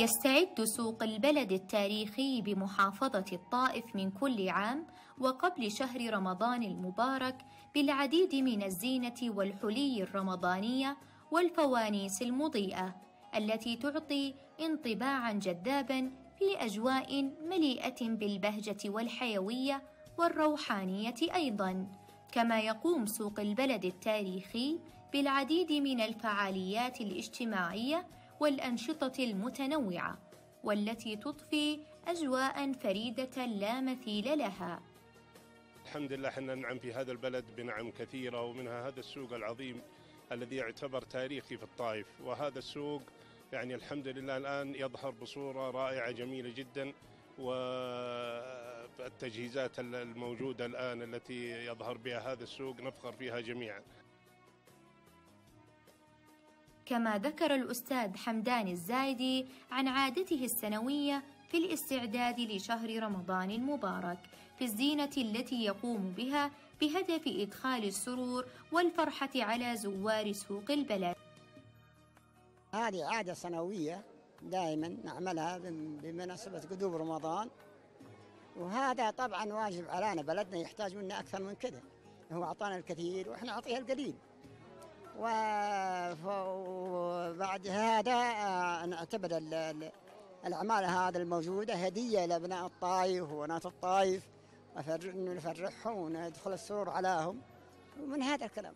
يستعد سوق البلد التاريخي بمحافظة الطائف من كل عام وقبل شهر رمضان المبارك بالعديد من الزينة والحلي الرمضانية والفوانيس المضيئة التي تعطي انطباعا جذابا في أجواء مليئة بالبهجة والحيوية والروحانية أيضا. كما يقوم سوق البلد التاريخي بالعديد من الفعاليات الاجتماعية والأنشطة المتنوعة والتي تضفي أجواء فريدة لا مثيل لها. الحمد لله احنا ننعم في هذا البلد بنعم كثيرة، ومنها هذا السوق العظيم الذي يعتبر تاريخي في الطائف. وهذا السوق يعني الحمد لله الآن يظهر بصورة رائعة جميلة جدا، والتجهيزات الموجودة الآن التي يظهر بها هذا السوق نفخر فيها جميعا. كما ذكر الأستاذ حمدان الزايدي عن عادته السنوية في الاستعداد لشهر رمضان المبارك في الزينة التي يقوم بها بهدف إدخال السرور والفرحة على زوار سوق البلد. هذه عادة سنوية دائما نعملها بمناسبة قدوم رمضان، وهذا طبعا واجب علينا. بلدنا يحتاج منا أكثر من كده، هو أعطانا الكثير وإحنا نعطيه القليل، وبعد هذا نعتبر الأعمال هذا الموجودة هدية لأبناء الطائف وبنات الطائف، نفرحهم وندخل السرور عليهم ومن هذا الكلام.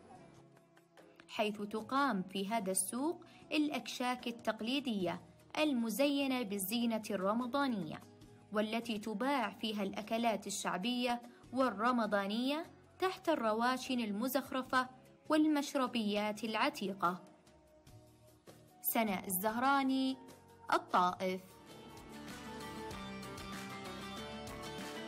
حيث تقام في هذا السوق الأكشاك التقليدية المزينة بالزينة الرمضانية والتي تباع فيها الأكلات الشعبية والرمضانية تحت الرواشن المزخرفة والمشربيات العتيقة. سناء الزهراني، الطائف.